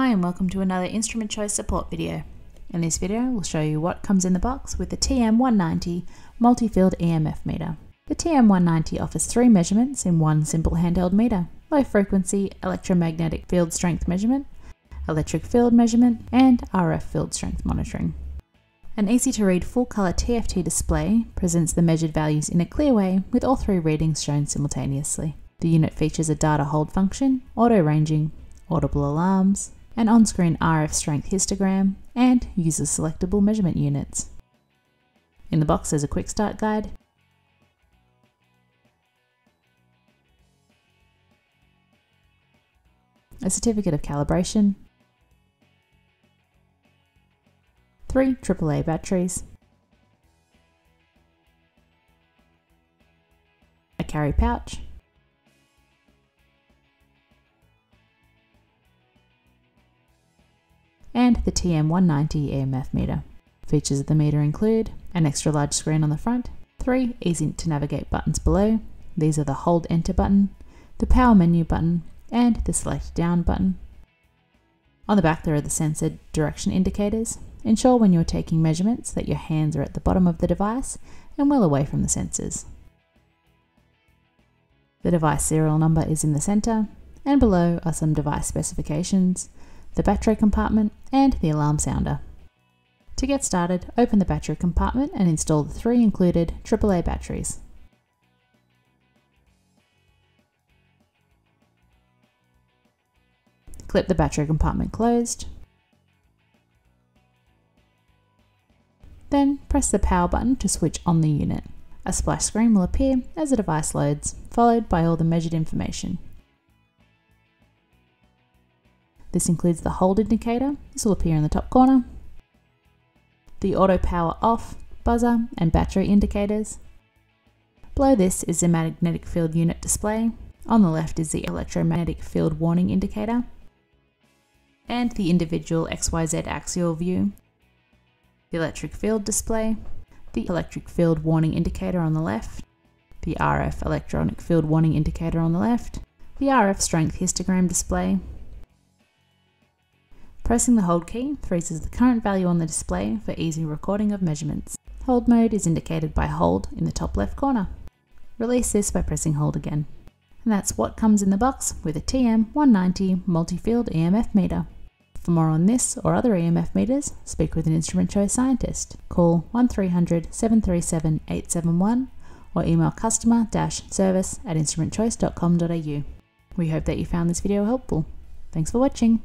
Hi and welcome to another Instrument Choice support video. In this video we'll show you what comes in the box with the TM190 multi-field EMF meter. The TM190 offers three measurements in one simple handheld meter: low frequency electromagnetic field strength measurement, electric field measurement and RF field strength monitoring. An easy to read full colour TFT display presents the measured values in a clear way with all three readings shown simultaneously. The unit features a data hold function, auto ranging, audible alarms, an on-screen RF strength histogram, and user selectable measurement units. In the box there's a quick start guide, a certificate of calibration, 3 AAA batteries, a carry pouch, and the TM190 EMF meter. Features of the meter include an extra large screen on the front, 3 easy to navigate buttons below. These are the hold enter button, the power menu button, and the select down button. On the back there are the sensor direction indicators. Ensure when you're taking measurements that your hands are at the bottom of the device and well away from the sensors. The device serial number is in the center, and below are some device specifications, the battery compartment and the alarm sounder. To get started, open the battery compartment and install the 3 included AAA batteries. Clip the battery compartment closed. Then press the power button to switch on the unit. A splash screen will appear as the device loads, followed by all the measured information. This includes the hold indicator, this will appear in the top corner, the auto power off, buzzer and battery indicators. Below this is the magnetic field unit display, on the left is the electromagnetic field warning indicator and the individual XYZ axial view, the electric field display, the electric field warning indicator on the left, the RF electronic field warning indicator on the left, the RF strength histogram display. Pressing the hold key freezes the current value on the display for easy recording of measurements. Hold mode is indicated by hold in the top left corner. Release this by pressing hold again. And that's what comes in the box with a TM190 multi-field EMF meter. For more on this or other EMF meters, speak with an Instrument Choice scientist. Call 1300 737 871 or email customer-service@instrumentchoice.com.au. We hope that you found this video helpful. Thanks for watching.